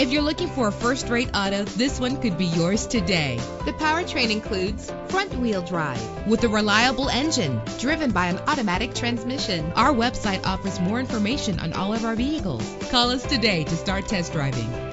If you're looking for a first-rate auto, this one could be yours today. The powertrain includes front-wheel drive with a reliable engine driven by an automatic transmission. Our website offers more information on all of our vehicles. Call us today to start test driving.